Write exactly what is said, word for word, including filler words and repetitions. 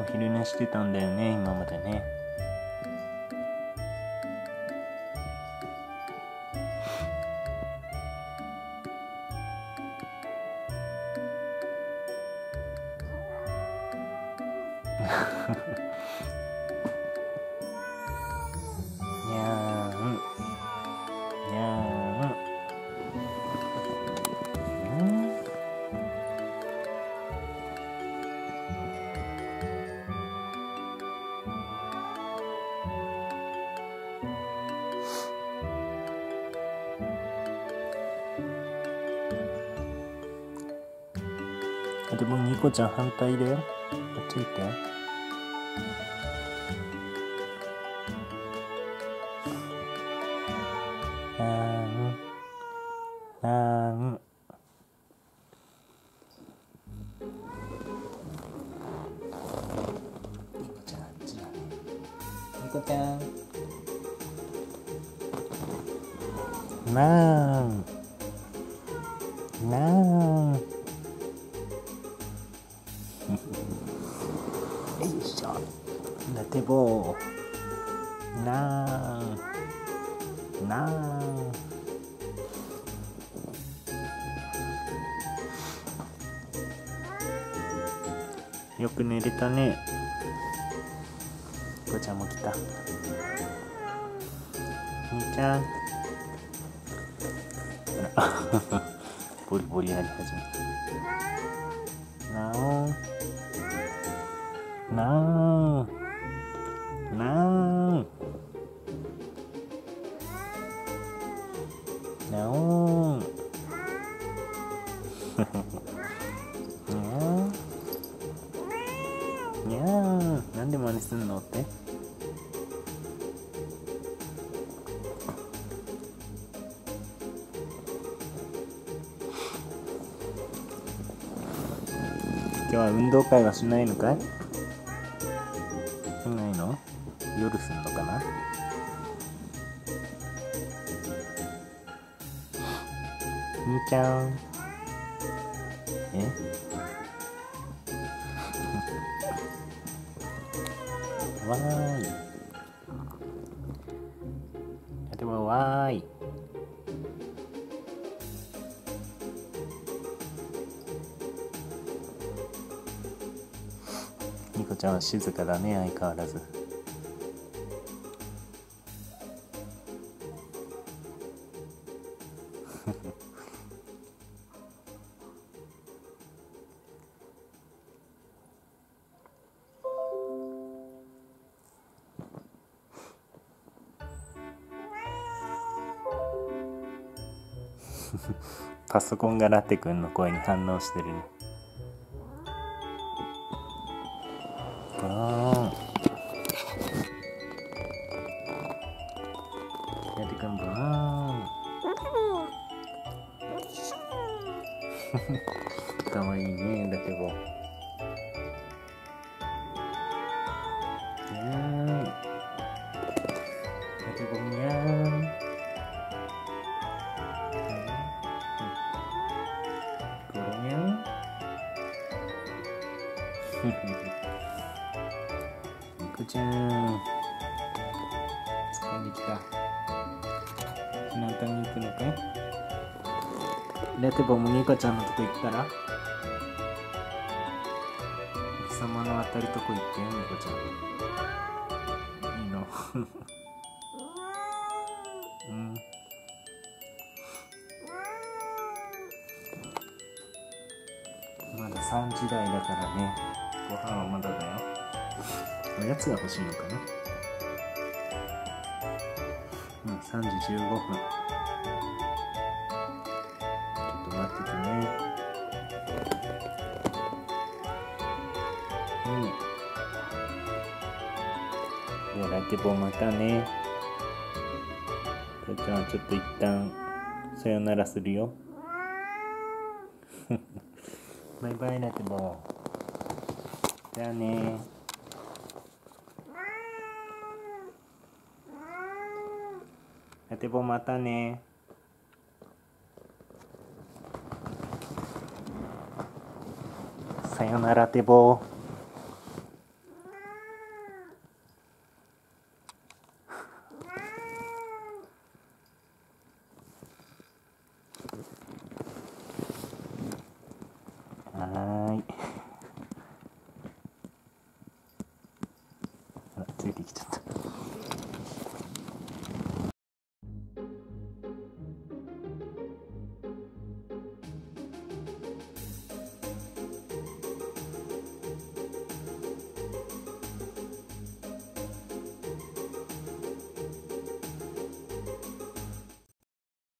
お昼寝してたんだよね、今までね。でもニコちゃん反対だよ。こっち行って。あーん。あーん。ニコちゃんあっちだね。ニコちゃん。なーん。なーん。よいしょ、なてぼう、なーん、なーん。よく寝れたね。ニコちゃんも来た。兄ちゃん、ボリボリやり始めた。なおん。なあ、なあ、なおん。にゃー、にゃー、なんで真似すんのって。今日は運動会はしないのかい？夜すんのかな。兄ちゃん、えわーい、あでもわーい、ニコちゃんは静かだね、相変わらず。パソコンがラテくんの声に反応してるね。ゴローン。ラテくんゴローン。かわいいね、ラテボ。ニコちゃん掴んできた。ひなたに行くのかい。ラテボもニコちゃんのとこ行ったら、お日様の当たるとこ行ってよ、ニコちゃんいいの。うん、まださんじ台だからね。ご飯はまだだよ。おやつが欲しいのかな。うん、さんじじゅうごふん。ちょっと待っててね。うん、いやラテボまたね。父ちゃんはちょっと一旦さよならするよ。バイバイラテボ。じゃあね。ラテボまたね。よならてぼう。はい。ついてきちゃった。